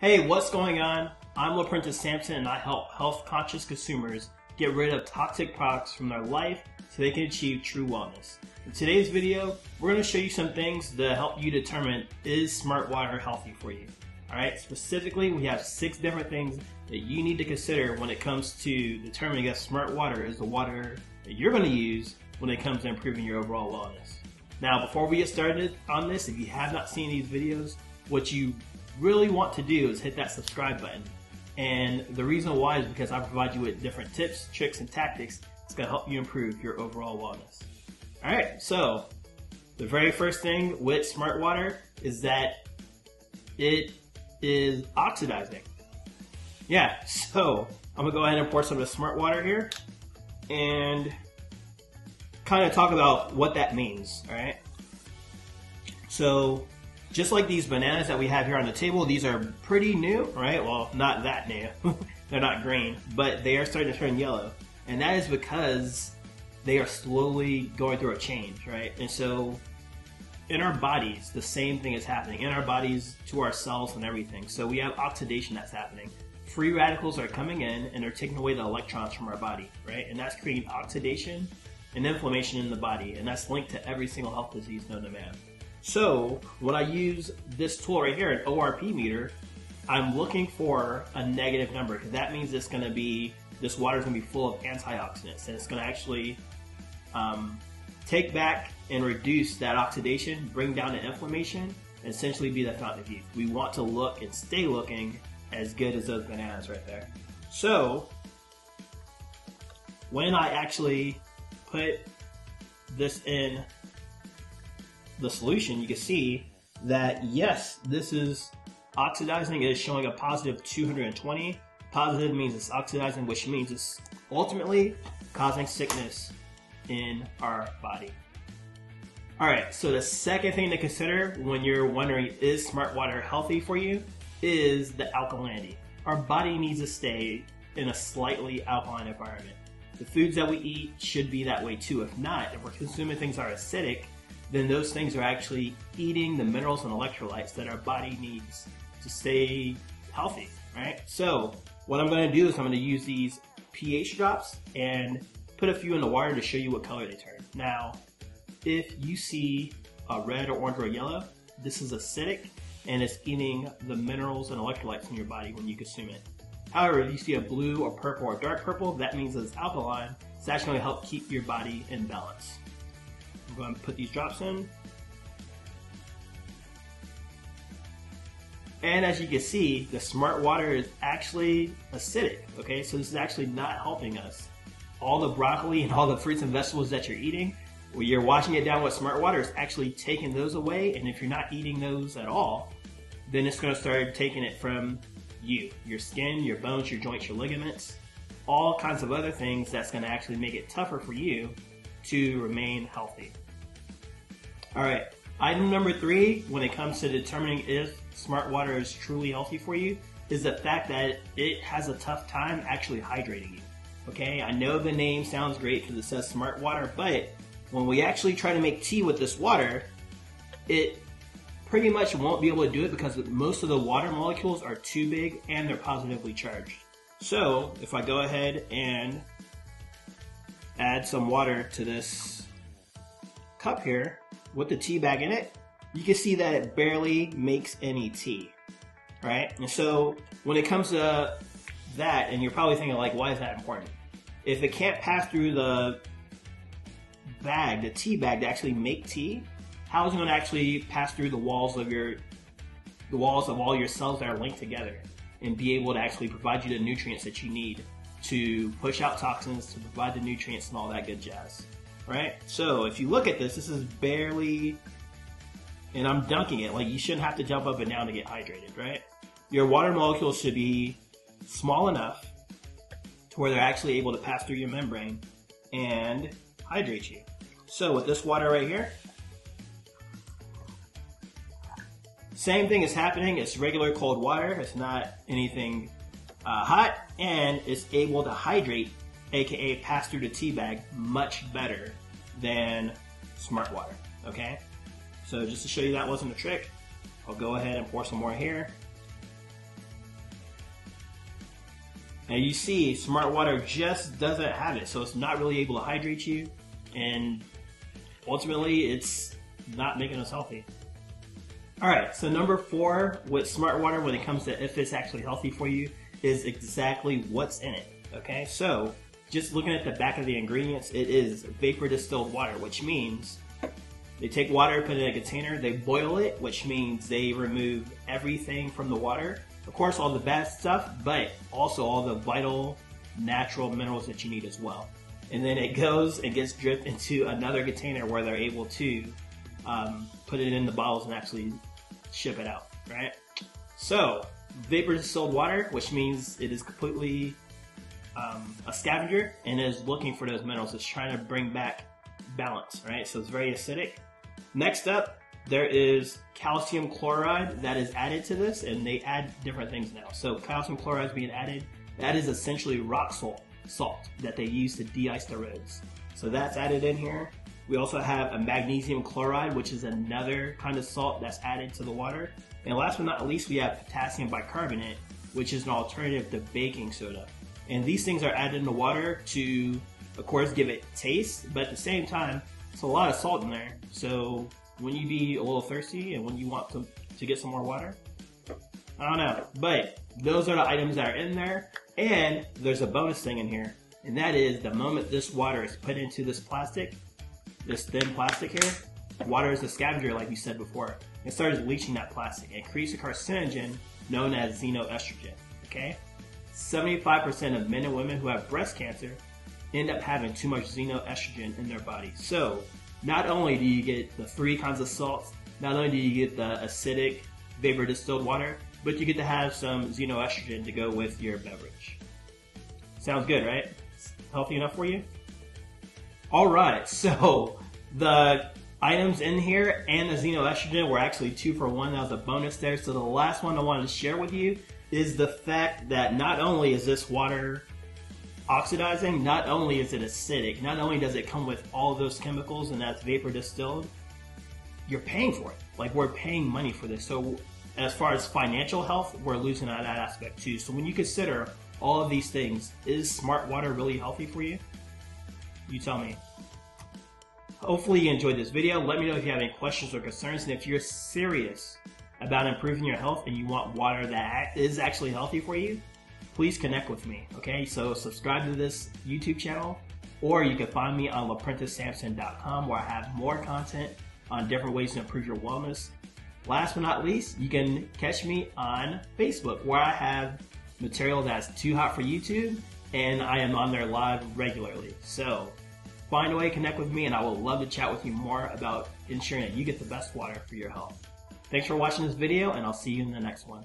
Hey, what's going on? I'm LaPrentiss Sampson, and I help health-conscious consumers get rid of toxic products from their life so they can achieve true wellness. In today's video, we're going to show you some things that help you determine is Smart Water healthy for you. Alright, specifically we have 6 different things that you need to consider when it comes to determining if Smart Water is the water that you're going to use when it comes to improving your overall wellness. Now, before we get started on this, if you have not seen these videos, what you really want to do is hit that subscribe button, and the reason why is because I provide you with different tips, tricks, and tactics that's going to help you improve your overall wellness. Alright, so the very first thing with Smart Water is that it is oxidizing. Yeah, so I'm going to go ahead and pour some of the Smart Water here and kind of talk about what that means. Alright, so just like these bananas that we have here on the table, these are pretty new, right? Well, not that new. They're not green, but they are starting to turn yellow. And that is because they are slowly going through a change, right? And so in our bodies, the same thing is happening. In our bodies, to our cells and everything. So we have oxidation that's happening. Free radicals are coming in and they're taking away the electrons from our body, right? And that's creating oxidation and inflammation in the body. And that's linked to every single health disease known to man. So when I use this tool right here, an ORP meter, I'm looking for a negative number, because that means it's going to be, this water is going to be full of antioxidants, and it's going to actually take back and reduce that oxidation, bring down the inflammation, and essentially be the fountain of youth. We want to look and stay looking as good as those bananas right there. So when I actually put this in the solution, you can see that yes, this is oxidizing. It is showing a positive 220. Positive means it's oxidizing, which means it's ultimately causing sickness in our body. Alright, so the second thing to consider when you're wondering is Smart Water healthy for you is the alkalinity. Our body needs to stay in a slightly alkaline environment. The foods that we eat should be that way too. If not, if we're consuming things that are acidic, then those things are actually eating the minerals and electrolytes that our body needs to stay healthy, right? So what I'm going to do is I'm going to use these pH drops and put a few in the water to show you what color they turn. Now, if you see a red or orange or yellow, this is acidic and it's eating the minerals and electrolytes in your body when you consume it. However, if you see a blue or purple or dark purple, that means that it's alkaline. It's actually going to help keep your body in balance. I'm going to put these drops in, and as you can see, the Smart Water is actually acidic. Okay, so this is actually not helping us. All the broccoli and all the fruits and vegetables that you're eating, when you're washing it down with Smart Water, it's actually taking those away. And if you're not eating those at all, then it's going to start taking it from you, your skin, your bones, your joints, your ligaments, all kinds of other things that's going to actually make it tougher for you to remain healthy. Alright, item number 3 when it comes to determining if Smart Water is truly healthy for you is the fact that it has a tough time actually hydrating you. Okay, I know the name sounds great because it says Smart Water, but when we actually try to make tea with this water, it pretty much won't be able to do it because most of the water molecules are too big and they're positively charged. So if I go ahead and add some water to this cup here with the tea bag in it, you can see that it barely makes any tea, right? And so when it comes to that, and you're probably thinking like, why is that important? If it can't pass through the bag, the tea bag, to actually make tea, how is it going to actually pass through the walls of all your cells that are linked together and be able to actually provide you the nutrients that you need to push out toxins, to provide the nutrients and all that good jazz, right? So if you look at this, this is barely, and I'm dunking it, like you shouldn't have to jump up and down to get hydrated, right? Your water molecules should be small enough to where they're actually able to pass through your membrane and hydrate you. So with this water right here, same thing is happening. It's regular cold water, it's not anything hot, and is able to hydrate, aka pass through the tea bag, much better than Smart Water. Okay, so just to show you that wasn't a trick, I'll go ahead and pour some more here. Now you see, Smart Water just doesn't have it, so it's not really able to hydrate you, and ultimately it's not making us healthy. Alright, so number 4 with Smart Water when it comes to if it's actually healthy for you is exactly what's in it. Okay, so just looking at the back of the ingredients, it is vapor distilled water, which means they take water, put it in a container, they boil it, which means they remove everything from the water. Of course, all the bad stuff, but also all the vital natural minerals that you need as well. And then it goes and gets dripped into another container where they're able to put it in the bottles and actually ship it out, right? So, vapor distilled water, which means it is completely a scavenger and is looking for those minerals. It's trying to bring back balance, right? So it's very acidic. Next up, there is calcium chloride that is added to this, and they add different things now. So calcium chloride is being added. That is essentially rock salt that they use to de-ice the roads. So that's added in here. We also have a magnesium chloride, which is another kind of salt that's added to the water. And last but not least, we have potassium bicarbonate, which is an alternative to baking soda. And these things are added in the water to, of course, give it taste, but at the same time, it's a lot of salt in there. So when you be a little thirsty and when you want to get some more water, I don't know, but those are the items that are in there. And there's a bonus thing in here, and that is the moment this water is put into this plastic, this thin plastic here, water is a scavenger like you said before. It starts leaching that plastic and creates a carcinogen known as xenoestrogen, okay? 75% of men and women who have breast cancer end up having too much xenoestrogen in their body. So not only do you get the 3 kinds of salts, not only do you get the acidic vapor distilled water, but you get to have some xenoestrogen to go with your beverage. Sounds good, right? It's healthy enough for you? Alright, so the items in here and the xenoestrogen were actually 2 for 1. That was a bonus there. So the last one I wanted to share with you is the fact that not only is this water oxidizing, not only is it acidic, not only does it come with all those chemicals and that's vapor distilled, you're paying for it. Like, we're paying money for this. So as far as financial health, we're losing out on that aspect too. So when you consider all of these things, is Smart Water really healthy for you? You tell me. Hopefully you enjoyed this video. Let me know if you have any questions or concerns, and if you're serious about improving your health and you want water that is actually healthy for you, please connect with me, okay? So subscribe to this YouTube channel, or you can find me on LaPrentissSampson.com, where I have more content on different ways to improve your wellness. Last but not least, you can catch me on Facebook, where I have material that's too hot for YouTube, and I am on there live regularly. So find a way to connect with me, and I would love to chat with you more about ensuring that you get the best water for your health. Thanks for watching this video, and I'll see you in the next one.